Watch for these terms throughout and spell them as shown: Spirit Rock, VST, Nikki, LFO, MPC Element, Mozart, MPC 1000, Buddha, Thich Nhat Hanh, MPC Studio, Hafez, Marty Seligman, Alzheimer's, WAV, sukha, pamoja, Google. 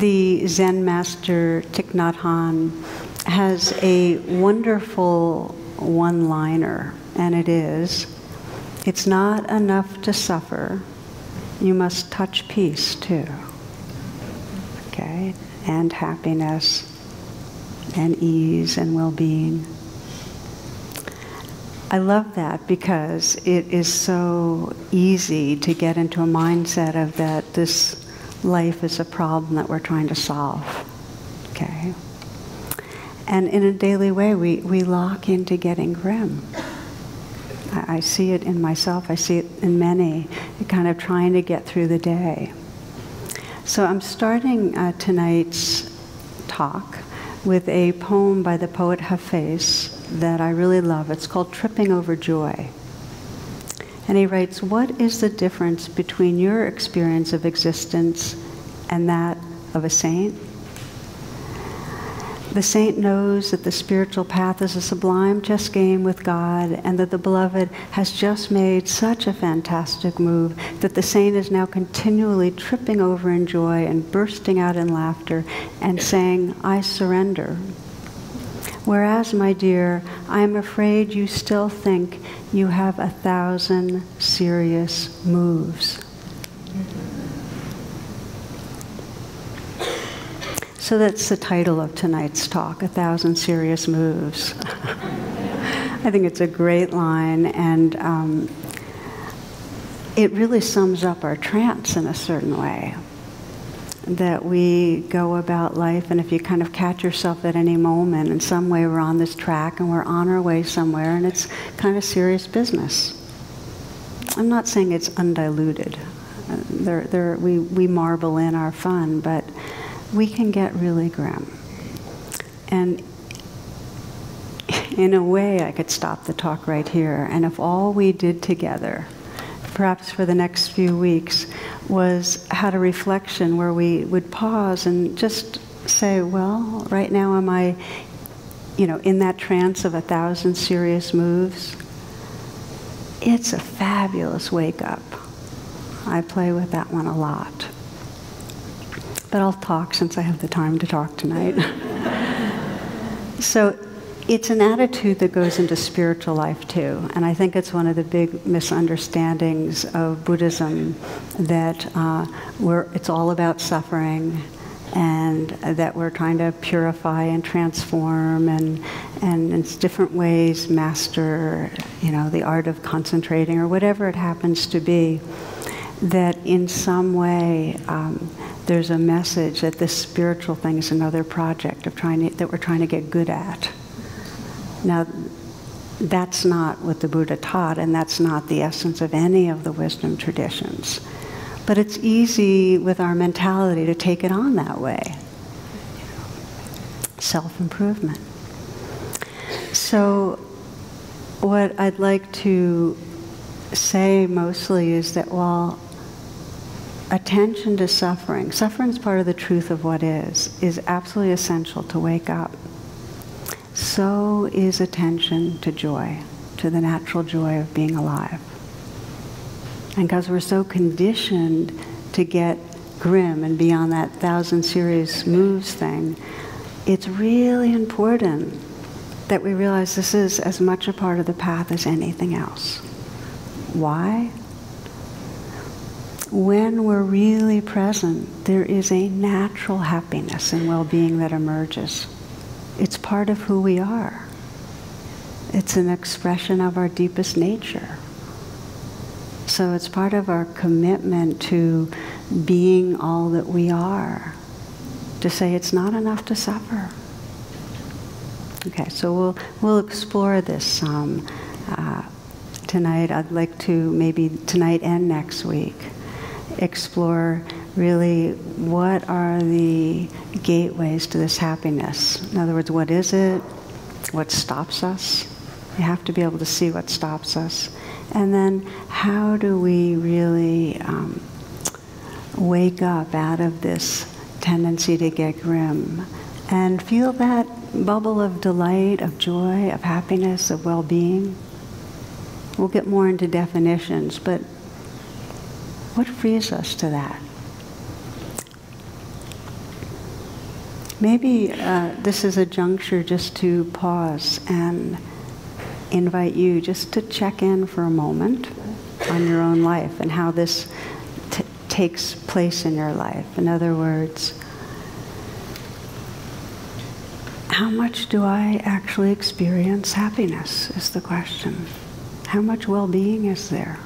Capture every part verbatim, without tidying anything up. the Zen master Thich Nhat Hanh has a wonderful one-liner, and it is, it's not enough to suffer, you must touch peace too. Okay? And happiness, and ease, and well-being. I love that because it is so easy to get into a mindset of that this life is a problem that we're trying to solve, okay? And in a daily way, we, we lock into getting grim. I, I see it in myself, I see it in many, kind of trying to get through the day. So I'm starting uh, tonight's talk with a poem by the poet Hafez that I really love. It's called Tripping Over Joy. And he writes, what is the difference between your experience of existence and that of a saint? The saint knows that the spiritual path is a sublime chess game with God, and that the beloved has just made such a fantastic move that the saint is now continually tripping over in joy and bursting out in laughter and saying, I surrender. Whereas, my dear, I am afraid you still think you have a thousand serious moves. So that's the title of tonight's talk, A Thousand Serious Moves. I think it's a great line, and um, it really sums up our trance in a certain way. That we go about life, and if you kind of catch yourself at any moment, in some way we're on this track and we're on our way somewhere, and it's kind of serious business. I'm not saying it's undiluted. There, there, we, we marvel in our fun, but we can get really grim. And in a way, I could stop the talk right here, and if all we did together, perhaps for the next few weeks, was had a reflection where we would pause and just say, well, right now am I, you know, in that trance of a thousand serious moves? It's a fabulous wake up. I play with that one a lot. But I'll talk since I have the time to talk tonight. So it's an attitude that goes into spiritual life too, and I think it's one of the big misunderstandings of Buddhism, that uh, we're, it's all about suffering, and that we're trying to purify and transform and, and in different ways master, you know, the art of concentrating or whatever it happens to be, that in some way um, there's a message that this spiritual thing is another project of trying to, that we're trying to get good at. Now, that's not what the Buddha taught, and that's not the essence of any of the wisdom traditions. But it's easy with our mentality to take it on that way. Self-improvement. So what I'd like to say mostly is that while attention to suffering, suffering's part of the truth of what is, is absolutely essential to wake up. So is attention to joy, to the natural joy of being alive. And because we're so conditioned to get grim and be on that thousand serious moves thing, it's really important that we realize this is as much a part of the path as anything else. Why? When we're really present, there is a natural happiness and well-being that emerges. It's part of who we are. It's an expression of our deepest nature. So it's part of our commitment to being all that we are, to say it's not enough to suffer. Okay, so we'll, we'll explore this some uh, tonight. I'd like to, maybe tonight and next week, explore really, what are the gateways to this happiness? In other words, what is it? What stops us? You have to be able to see what stops us. And then, how do we really um, wake up out of this tendency to get grim and feel that bubble of delight, of joy, of happiness, of well-being? We'll get more into definitions, but what frees us to that? Maybe uh, this is a juncture just to pause and invite you just to check in for a moment on your own life and how this t takes place in your life. In other words, how much do I actually experience happiness is the question. How much well-being is there?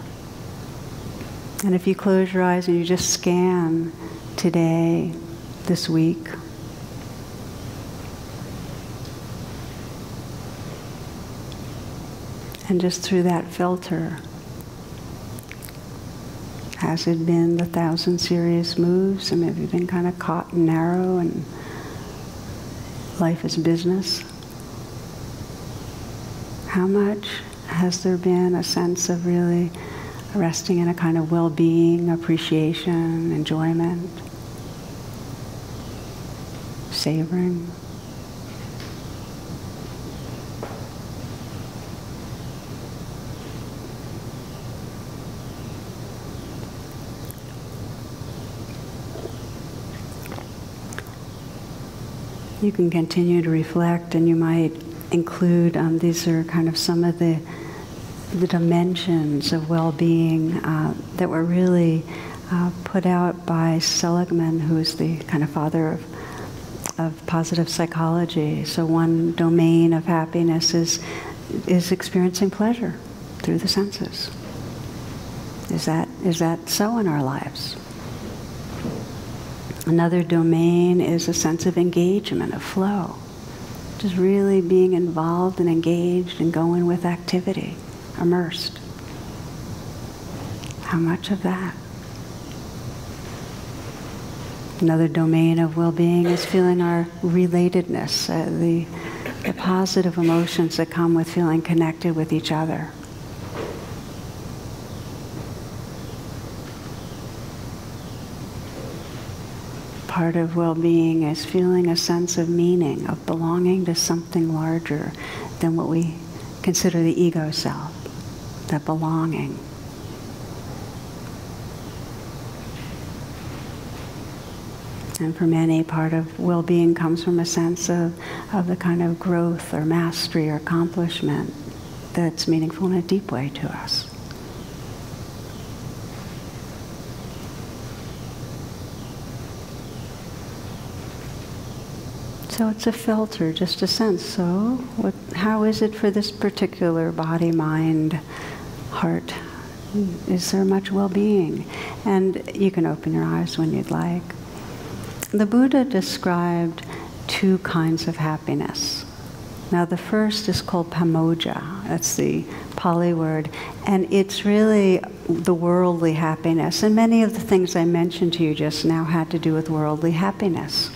And if you close your eyes and you just scan today, this week, and just through that filter, has it been the thousand serious moves? And have you been kind of caught and narrow and life is business? How much has there been a sense of really resting in a kind of well-being, appreciation, enjoyment, savoring? You can continue to reflect, and you might include, um, these are kind of some of the, the dimensions of well-being uh, that were really uh, put out by Seligman, who is the kind of father of, of positive psychology. So one domain of happiness is, is experiencing pleasure through the senses. Is that, is that so in our lives? Another domain is a sense of engagement, of flow. Just really being involved and engaged and going with activity, immersed. How much of that? Another domain of well-being is feeling our relatedness, uh, the, the positive emotions that come with feeling connected with each other. Part of well-being is feeling a sense of meaning, of belonging to something larger than what we consider the ego self, that belonging. And for many, part of well-being comes from a sense of, of the kind of growth or mastery or accomplishment that's meaningful in a deep way to us. So it's a filter, just a sense. So what, how is it for this particular body, mind, heart? Is there much well-being? And you can open your eyes when you'd like. The Buddha described two kinds of happiness. Now the first is called pamoja. That's the Pali word. And it's really the worldly happiness. And many of the things I mentioned to you just now had to do with worldly happiness.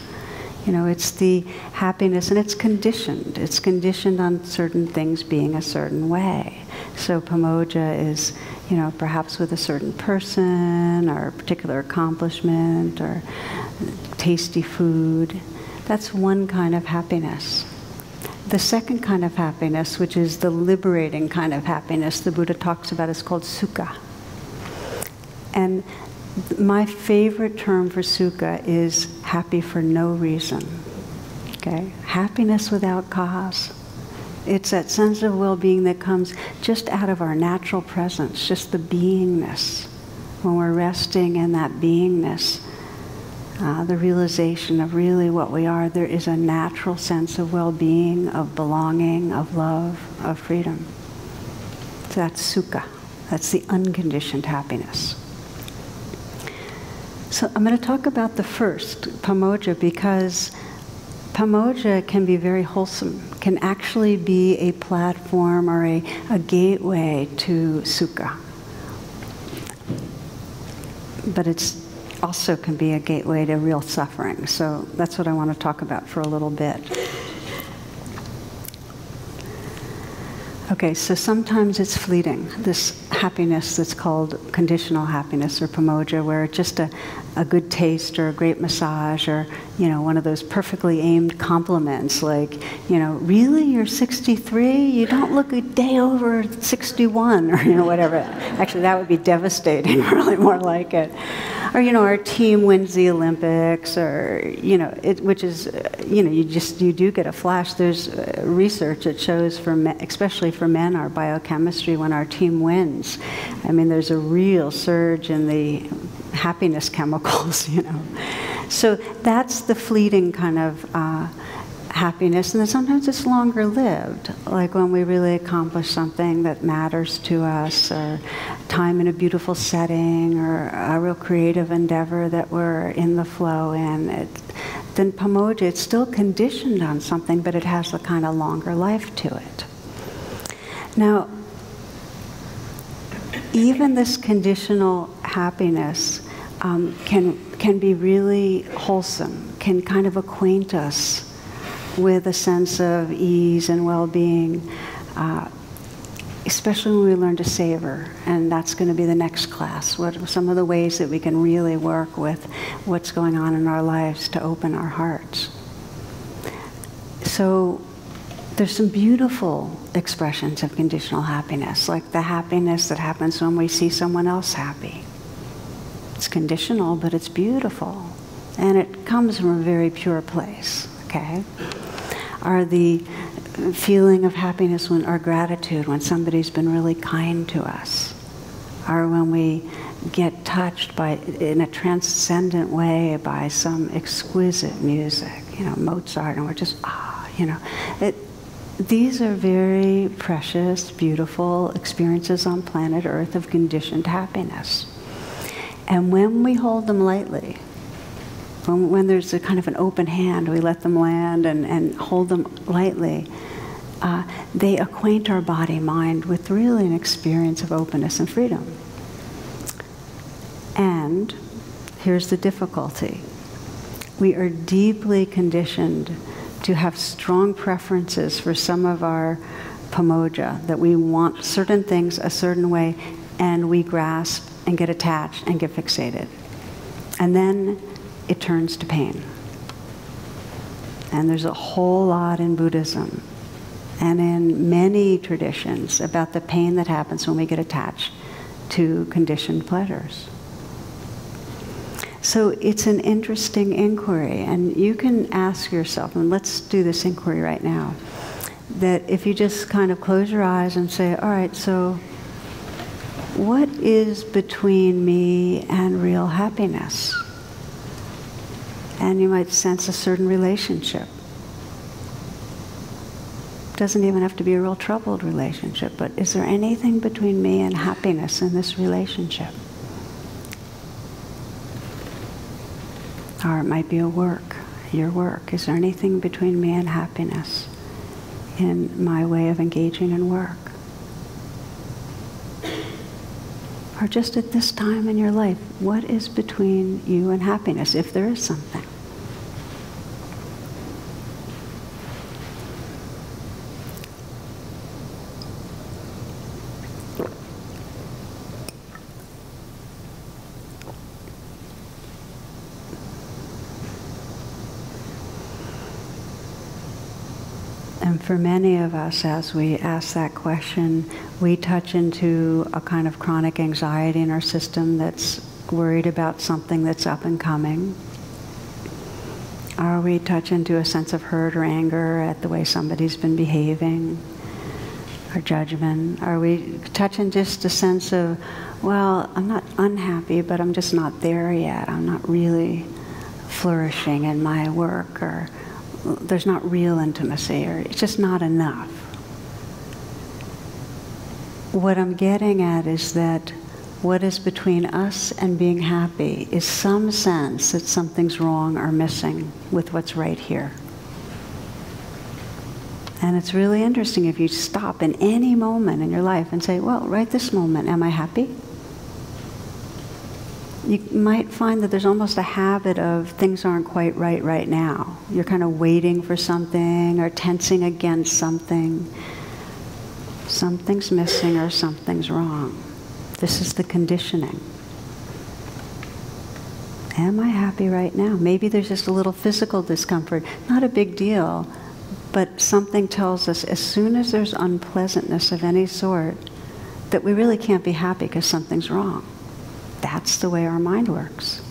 You know, it's the happiness, and it's conditioned. It's conditioned on certain things being a certain way. So pamoja is, you know, perhaps with a certain person or a particular accomplishment or tasty food. That's one kind of happiness. The second kind of happiness, which is the liberating kind of happiness the Buddha talks about, is called sukha. And my favorite term for sukha is happy for no reason, okay? Happiness without cause. It's that sense of well-being that comes just out of our natural presence, just the beingness. When we're resting in that beingness, uh, the realization of really what we are, there is a natural sense of well-being, of belonging, of love, of freedom. So that's sukha. That's the unconditioned happiness. So I'm going to talk about the first, pamoja, because pamoja can be very wholesome, can actually be a platform or a, a gateway to sukha. But it also can be a gateway to real suffering. So that's what I want to talk about for a little bit. Okay, so sometimes it's fleeting, this happiness that's called conditional happiness or pamoja, where it's just a, a good taste or a great massage or, you know, one of those perfectly aimed compliments like, you know, really, you're sixty-three? You don't look a day over sixty-one, or, you know, whatever. Actually, that would be devastating, really more like it. or, you know, our team wins the Olympics, or, you know, it, which is, you know, you just, you do get a flash. There's research that shows for men, especially for men, our biochemistry when our team wins. I mean, there's a real surge in the happiness chemicals, you know. So that's the fleeting kind of uh, happiness, and then sometimes it's longer lived, like when we really accomplish something that matters to us, or time in a beautiful setting, or a real creative endeavor that we're in the flow in. It, then Pomoja, it's still conditioned on something, but it has a kind of longer life to it. Now, even this conditional happiness um, can, can be really wholesome, can kind of acquaint us with a sense of ease and well-being, uh, especially when we learn to savor. And that's going to be the next class. What are some of the ways that we can really work with what's going on in our lives to open our hearts? So there's some beautiful expressions of conditional happiness, like the happiness that happens when we see someone else happy. It's conditional, but it's beautiful. And it comes from a very pure place, okay? Are the feeling of happiness when, or gratitude when somebody's been really kind to us, or when we get touched by, in a transcendent way, by some exquisite music, you know, Mozart, and we're just, ah, you know. It, these are very precious, beautiful experiences on planet Earth of conditioned happiness. And when we hold them lightly, When, when there's a kind of an open hand, we let them land and, and hold them lightly, uh, they acquaint our body-mind with really an experience of openness and freedom. And here's the difficulty. We are deeply conditioned to have strong preferences for some of our Pomoja, that we want certain things a certain way, and we grasp and get attached and get fixated. And then it turns to pain. And there's a whole lot in Buddhism and in many traditions about the pain that happens when we get attached to conditioned pleasures. So it's an interesting inquiry, and you can ask yourself, and let's do this inquiry right now, that if you just kind of close your eyes and say, all right, so what is between me and real happiness? And you might sense a certain relationship. Doesn't even have to be a real troubled relationship, but is there anything between me and happiness in this relationship? Or it might be a work, your work. Is there anything between me and happiness in my way of engaging in work? Or just at this time in your life, what is between you and happiness, if there is something? And for many of us, as we ask that question, we touch into a kind of chronic anxiety in our system that's worried about something that's up and coming. Or we touch into a sense of hurt or anger at the way somebody's been behaving, or judgment. Or we touch in just a sense of, well, I'm not unhappy, but I'm just not there yet. I'm not really flourishing in my work, or there's not real intimacy, or it's just not enough. What I'm getting at is that what is between us and being happy is some sense that something's wrong or missing with what's right here. And it's really interesting if you stop in any moment in your life and say, well, right this moment, am I happy? You might find that there's almost a habit of things aren't quite right right now. You're kind of waiting for something, or tensing against something. Something's missing, or something's wrong. This is the conditioning. Am I happy right now? Maybe there's just a little physical discomfort. Not a big deal, but something tells us as soon as there's unpleasantness of any sort that we really can't be happy because something's wrong. that's the way our mind works.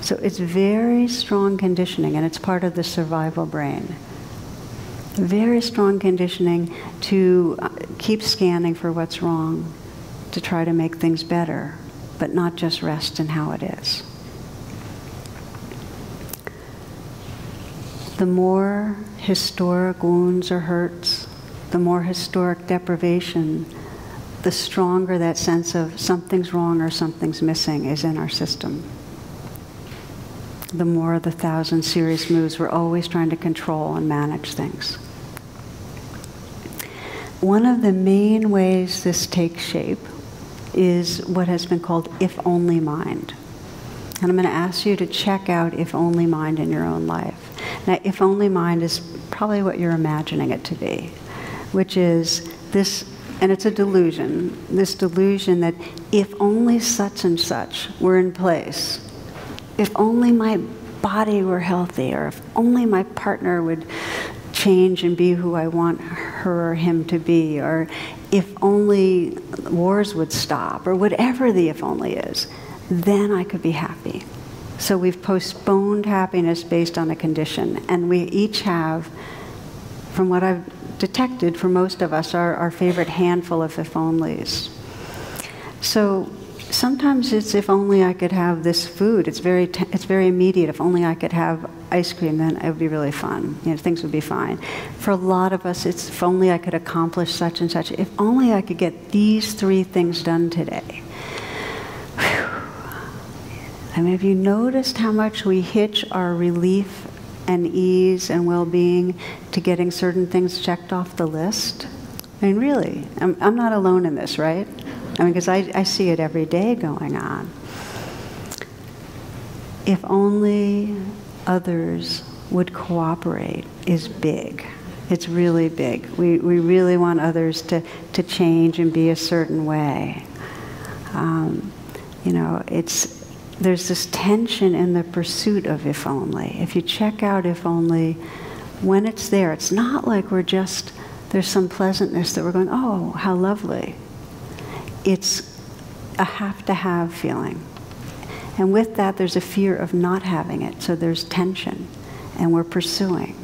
So it's very strong conditioning, and it's part of the survival brain. Very strong conditioning to keep scanning for what's wrong, to try to make things better, but not just rest in how it is. The more historic wounds or hurts, the more historic deprivation, the stronger that sense of something's wrong or something's missing is in our system. The more the thousand serious moods, we're always trying to control and manage things. One of the main ways this takes shape is what has been called if-only mind. And I'm going to ask you to check out if-only mind in your own life. Now, if-only mind is probably what you're imagining it to be, which is this, and it's a delusion, this delusion that if only such and such were in place, if only my body were healthy, or if only my partner would change and be who I want her or him to be, or if only wars would stop, or whatever the if only is, then I could be happy. So we've postponed happiness based on a condition, and we each have, from what I've detected for most of us, our, our favorite handful of if-onlys. So sometimes it's if only I could have this food. It's very, t it's very immediate. If only I could have ice cream, then it would be really fun. You know, things would be fine. For a lot of us, it's if only I could accomplish such and such. If only I could get these three things done today. I mean, have you noticed how much we hitch our relief and ease and well-being to getting certain things checked off the list? I mean, really, I'm, I'm not alone in this, right? I mean, because I, I see it every day going on. If only others would cooperate is big. It's really big. We, we really want others to, to change and be a certain way. Um, you know, it's... There's this tension in the pursuit of if only. If you check out if only, when it's there, it's not like we're just, there's some pleasantness that we're going, oh, how lovely. It's a have-to-have feeling. And with that, there's a fear of not having it. So there's tension, and we're pursuing.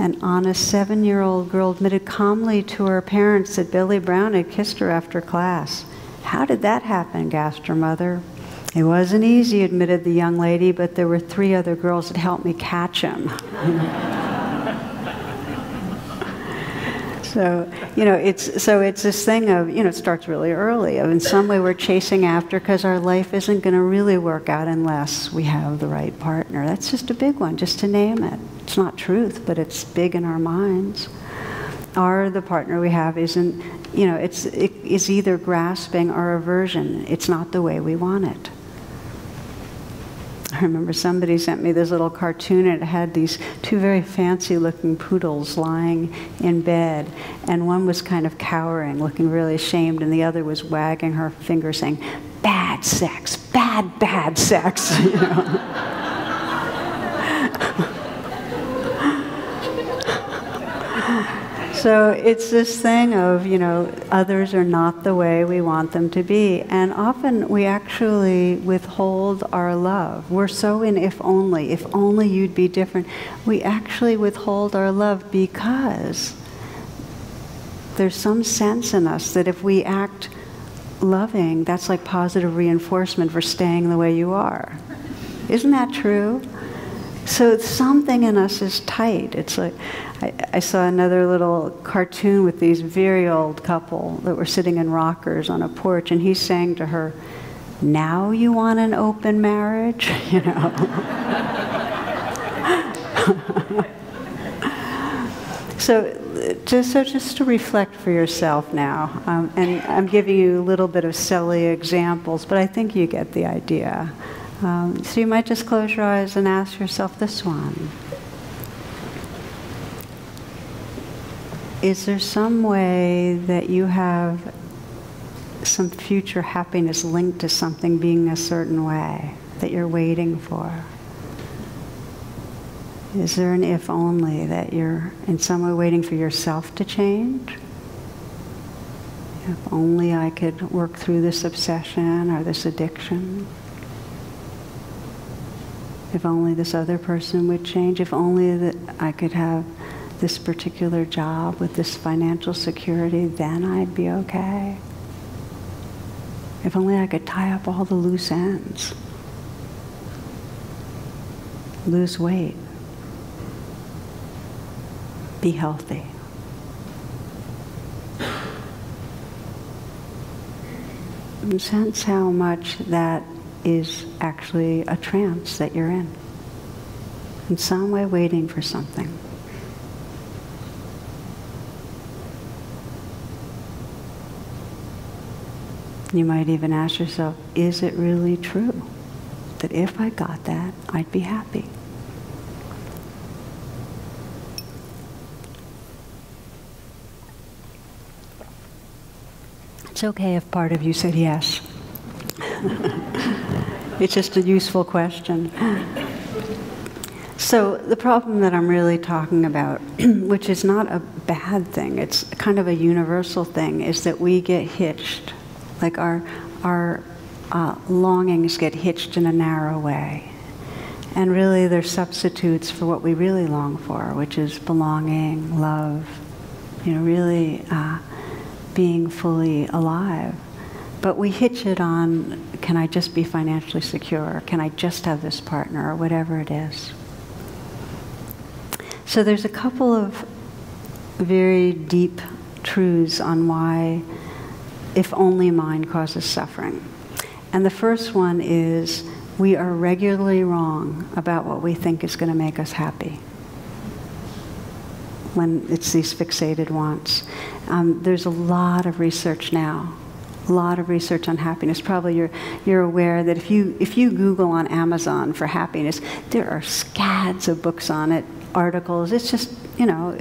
An honest seven-year-old girl admitted calmly to her parents that Billy Brown had kissed her after class. How did that happen? Gasped her mother. It wasn't easy, admitted the young lady, but there were three other girls that helped me catch him. So, you know, it's, so it's this thing of, you know, it starts really early. In some way we're chasing after because our life isn't going to really work out unless we have the right partner. That's just a big one, just to name it. It's not truth, but it's big in our minds. Or the partner we have isn't, you know, it's, it is either grasping or aversion. It's not the way we want it. I remember somebody sent me this little cartoon, and it had these two very fancy looking poodles lying in bed, and one was kind of cowering, looking really ashamed, and the other was wagging her finger saying, bad sex, bad, bad sex, you know. So it's this thing of, you know, others are not the way we want them to be. And often we actually withhold our love. We're so in if only, if only you'd be different. We actually withhold our love because there's some sense in us that if we act loving, that's like positive reinforcement for staying the way you are. Isn't that true? So something in us is tight. It's like, I, I saw another little cartoon with these very old couple that were sitting in rockers on a porch, and he's saying to her, now you want an open marriage? You know. So just, so just to reflect for yourself now, um, and I'm giving you a little bit of silly examples, but I think you get the idea. Um, so you might just close your eyes and ask yourself this one. Is there some way that you have some future happiness linked to something being a certain way that you're waiting for? Is there an if only that you're in some way waiting for yourself to change? If only I could work through this obsession or this addiction. If only this other person would change. If only that I could have this particular job with this financial security, then I'd be okay. If only I could tie up all the loose ends. Lose weight. Be healthy. And sense how much that is actually a trance that you're in. In some way waiting for something. You might even ask yourself, is it really true that if I got that, I'd be happy? It's okay if part of you said yes. It's just a useful question. So the problem that I'm really talking about, which is not a bad thing, it's kind of a universal thing, is that we get hitched. Like our, our uh, longings get hitched in a narrow way. And really they're substitutes for what we really long for, which is belonging, love, you know, really uh, being fully alive. But we hitch it on, can I just be financially secure? Can I just have this partner? Or whatever it is. So there's a couple of very deep truths on why if only mind causes suffering. And the first one is, we are regularly wrong about what we think is going to make us happy. When it's these fixated wants. Um, there's a lot of research now. A lot of research on happiness. Probably you're, you're aware that if you, if you Google on Amazon for happiness, there are scads of books on it, articles. It's just, you know,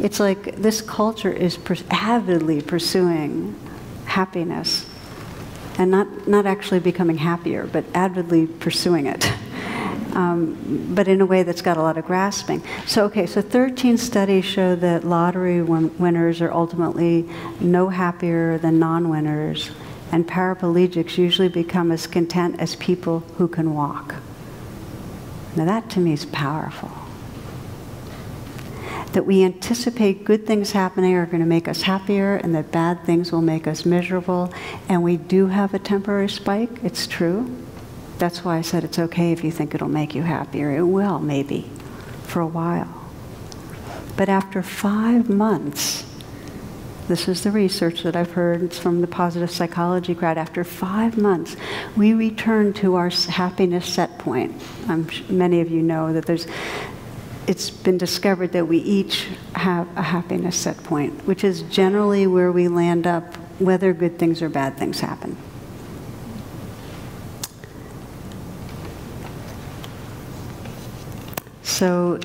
it's like this culture is avidly pursuing happiness and not, not actually becoming happier, but avidly pursuing it. Um, but in a way that's got a lot of grasping. So, okay, so thirteen studies show that lottery win winners are ultimately no happier than non-winners, and paraplegics usually become as content as people who can walk. Now that to me is powerful. That we anticipate good things happening are going to make us happier, and that bad things will make us miserable, and we do have a temporary spike, it's true. That's why I said it's okay if you think it'll make you happier. It will, maybe, for a while. But after five months, this is the research that I've heard, it's from the positive psychology crowd, after five months, we return to our happiness set point. I'm, many of you know that there's, it's been discovered that we each have a happiness set point, which is generally where we land up, whether good things or bad things happen. So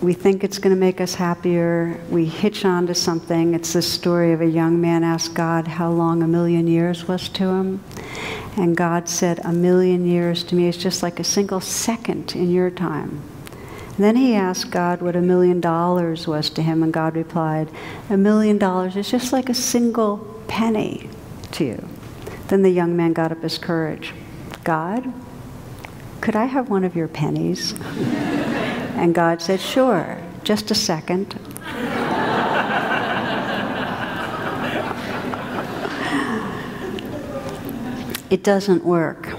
we think it's going to make us happier. We hitch on to something. It's the story of a young man asked God how long a million years was to him. And God said, a million years to me is just like a single second in your time. And then he asked God what a million dollars was to him. And God replied, a million dollars is just like a single penny to you. Then the young man got up his courage. God, could I have one of your pennies? And God said, sure, just a second. It doesn't work.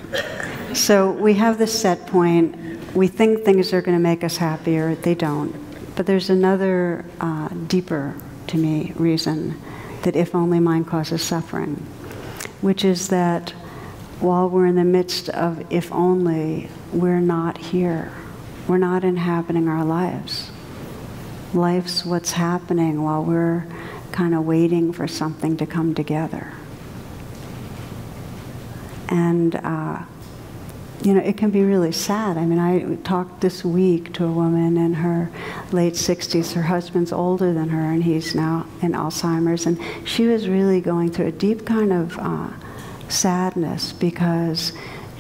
So we have this set point. We think things are going to make us happier. They don't. But there's another uh, deeper, to me, reason that if only mind causes suffering, which is that while we're in the midst of if only, we're not here. We're not inhabiting our lives. Life's what's happening while we're kind of waiting for something to come together. And, uh, you know, it can be really sad. I mean, I talked this week to a woman in her late sixties. Her husband's older than her, and he's now in Alzheimer's. And she was really going through a deep kind of uh, sadness because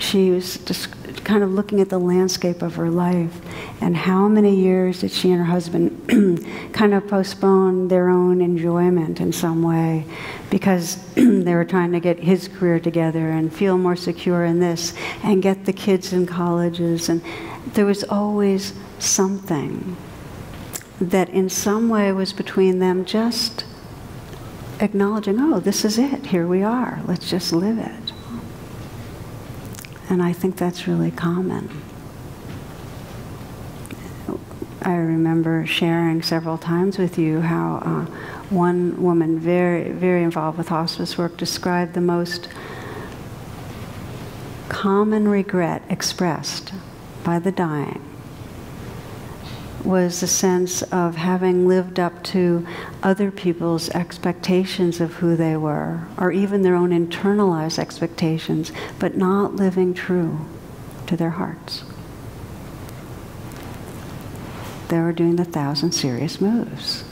she was just kind of looking at the landscape of her life and how many years did she and her husband kind of postpone their own enjoyment in some way because they were trying to get his career together and feel more secure in this and get the kids in colleges. And there was always something that in some way was between them, just acknowledging, oh, this is it, here we are, let's just live it. And I think that's really common. I remember sharing several times with you how uh, one woman very, very involved with hospice work described the most common regret expressed by the dying was the sense of having lived up to other people's expectations of who they were, or even their own internalized expectations, but not living true to their hearts. They were doing the thousand serious moves,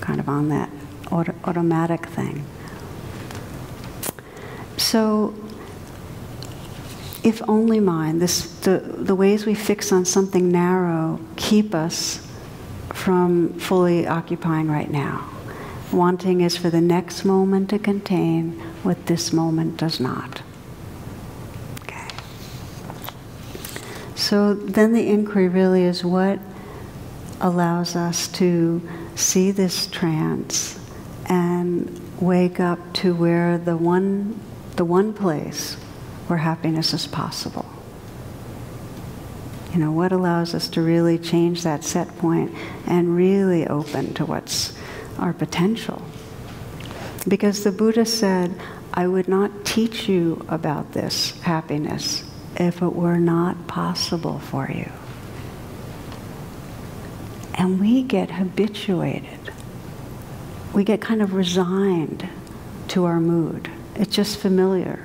kind of on that auto automatic thing. So, if only mind, this, the, the ways we fix on something narrow keep us from fully occupying right now. Wanting is for the next moment to contain what this moment does not. Okay. So then the inquiry really is what allows us to see this trance and wake up to where the one, the one place where happiness is possible. You know, what allows us to really change that set point and really open to what's our potential. Because the Buddha said, I would not teach you about this happiness if it were not possible for you. And we get habituated. We get kind of resigned to our mood. It's just familiar.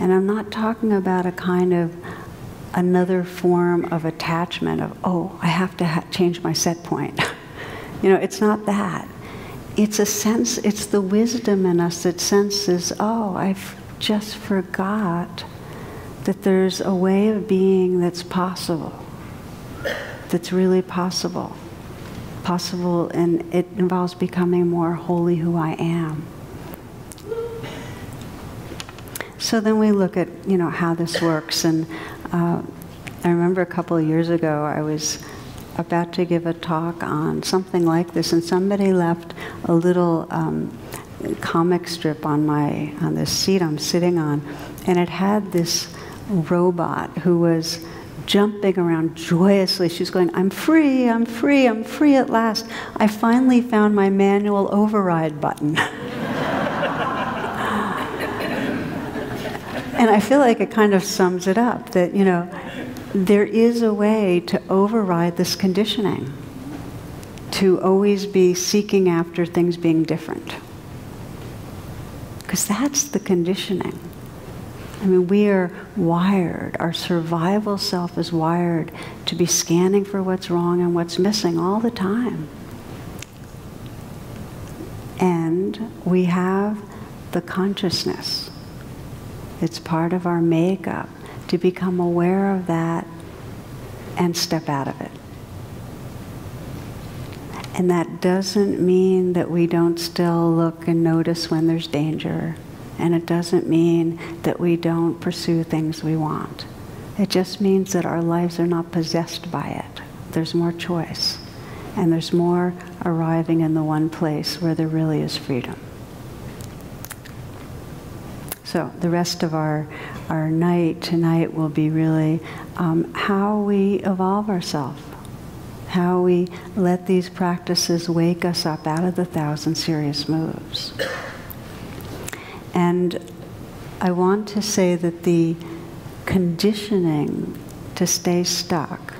And I'm not talking about a kind of another form of attachment of, oh, I have to ha change my set point. You know, it's not that. It's a sense, it's the wisdom in us that senses, oh, I've just forgot that there's a way of being that's possible, that's really possible. Possible, and it involves becoming more wholly who I am. So then we look at, you know, how this works. And uh, I remember a couple of years ago, I was about to give a talk on something like this, and somebody left a little um, comic strip on my on this seat I'm sitting on, and it had this robot who was jumping around joyously. She's going, I'm free, I'm free, I'm free at last. I finally found my manual override button. And I feel like it kind of sums it up that, you know, there is a way to override this conditioning, to always be seeking after things being different. Because that's the conditioning. I mean, we are wired, our survival self is wired to be scanning for what's wrong and what's missing all the time. And we have the consciousness. It's part of our makeup to become aware of that and step out of it. And that doesn't mean that we don't still look and notice when there's danger. And it doesn't mean that we don't pursue things we want. It just means that our lives are not possessed by it. There's more choice. And there's more arriving in the one place where there really is freedom. So the rest of our, our night tonight will be really um, how we evolve ourselves, how we let these practices wake us up out of the thousand serious moves. And I want to say that the conditioning to stay stuck,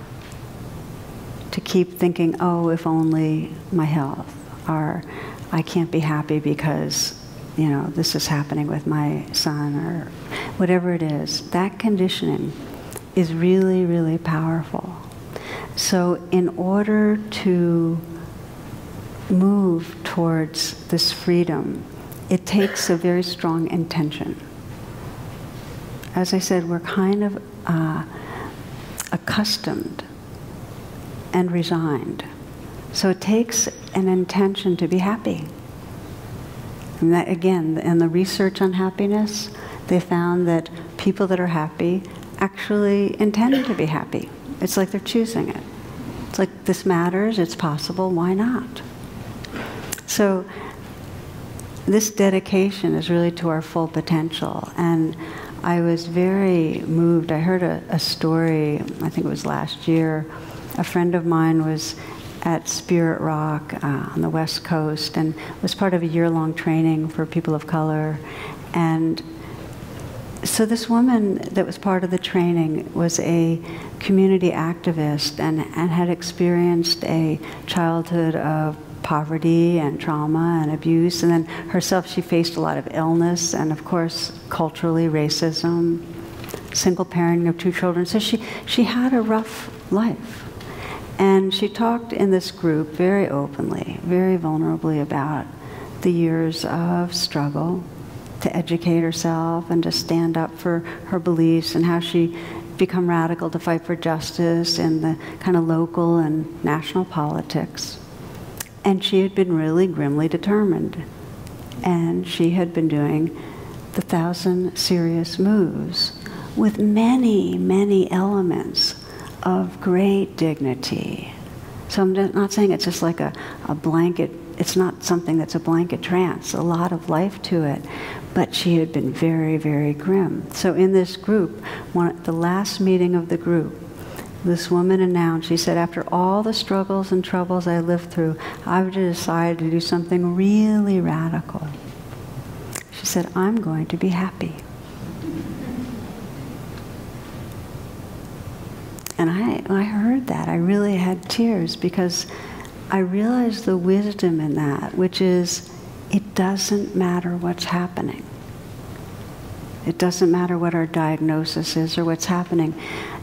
to keep thinking, oh, if only my health, or I can't be happy because you know, this is happening with my son, or whatever it is. That conditioning is really, really powerful. So in order to move towards this freedom, it takes a very strong intention. as I said, we're kind of uh, accustomed and resigned. So it takes an intention to be happy. And that, again, in the research on happiness, they found that people that are happy actually intend to be happy. It's like they're choosing it. It's like, this matters, it's possible, why not? So this dedication is really to our full potential. And I was very moved. I heard a, a story, I think it was last year. A friend of mine was at Spirit Rock uh, on the West Coast and was part of a year-long training for people of color. And so this woman that was part of the training was a community activist and, and had experienced a childhood of poverty and trauma and abuse. And then herself, she faced a lot of illness and, of course, culturally racism, single parenting of two children. So she, she had a rough life. And she talked in this group very openly, very vulnerably about the years of struggle to educate herself and to stand up for her beliefs and how she become radical to fight for justice in the kind of local and national politics. And she had been really grimly determined. And she had been doing the thousand serious moves with many, many elements of great dignity. So I'm not saying it's just like a, a blanket, it's not something that's a blanket trance, a lot of life to it, but she had been very, very grim. So in this group, one, the last meeting of the group, this woman announced, she said, after all the struggles and troubles I lived through, I've decided to do something really radical. She said, I'm going to be happy. And I, I heard that. I really had tears because I realized the wisdom in that, which is it doesn't matter what's happening. It doesn't matter what our diagnosis is or what's happening.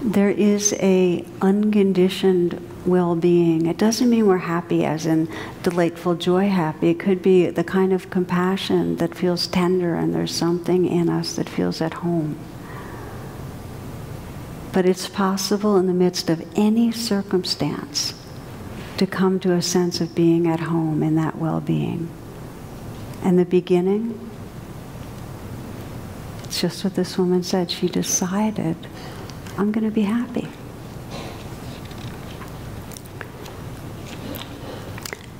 There is a unconditioned well-being. It doesn't mean we're happy as in delightful joy happy. It could be the kind of compassion that feels tender and there's something in us that feels at home. But it's possible in the midst of any circumstance to come to a sense of being at home in that well-being. And the beginning, it's just what this woman said. She decided, I'm going to be happy.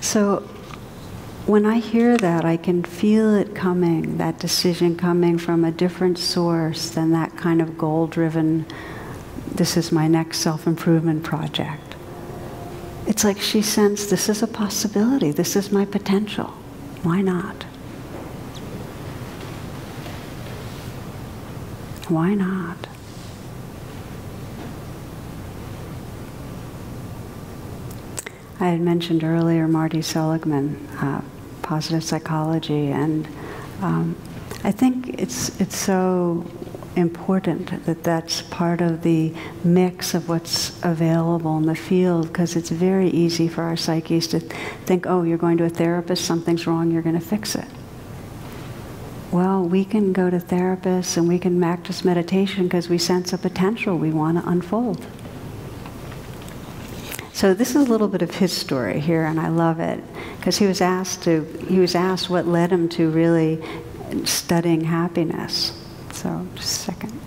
So when I hear that, I can feel it coming, that decision coming from a different source than that kind of goal-driven, this is my next self-improvement project. It's like she sensed, this is a possibility. This is my potential. Why not? Why not? I had mentioned earlier Marty Seligman, uh, positive psychology, and um, I think it's, it's so important that that's part of the mix of what's available in the field, because it's very easy for our psyches to think, oh, you're going to a therapist, something's wrong, you're going to fix it. Well, we can go to therapists and we can practice meditation because we sense a potential we want to unfold. So this is a little bit of his story here, and I love it, because he was asked to, he was asked what led him to really studying happiness. So, just a second.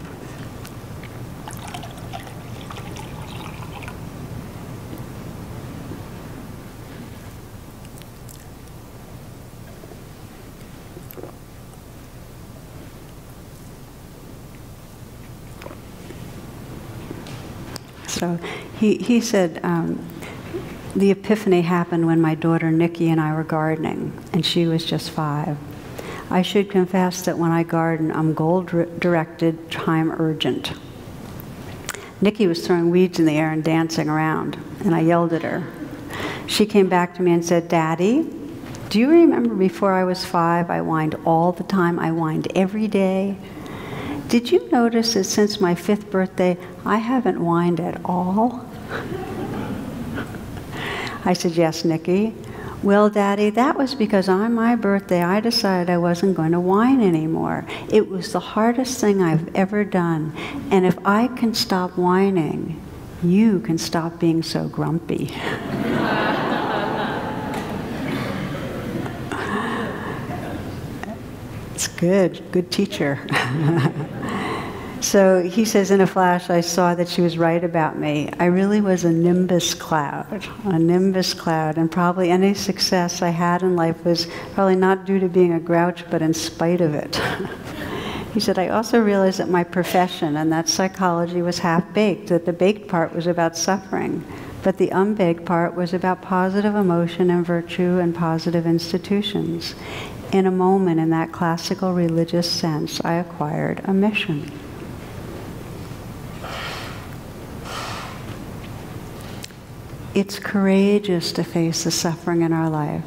So, he, he said, um, the epiphany happened when my daughter Nikki and I were gardening, and she was just five. I should confess that when I garden, I'm goal-directed, time-urgent. Nikki was throwing weeds in the air and dancing around, and I yelled at her. She came back to me and said, Daddy, do you remember before I was five, I whined all the time, I whined every day? Did you notice that since my fifth birthday, I haven't whined at all? I said, yes, Nikki. Well, Daddy, that was because on my birthday I decided I wasn't going to whine anymore. It was the hardest thing I've ever done. And if I can stop whining, you can stop being so grumpy. It's good. Good teacher. So he says, in a flash, I saw that she was right about me. I really was a nimbus cloud, a nimbus cloud, and probably any success I had in life was probably not due to being a grouch, but in spite of it. He said, I also realized that my profession and that psychology was half-baked, that the baked part was about suffering, but the unbaked part was about positive emotion and virtue and positive institutions. In a moment, in that classical religious sense, I acquired a mission. It's courageous to face the suffering in our life.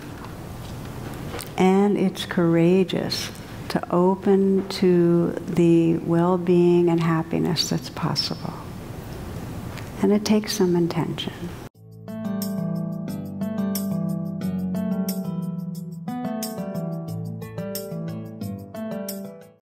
And it's courageous to open to the well-being and happiness that's possible. And it takes some intention.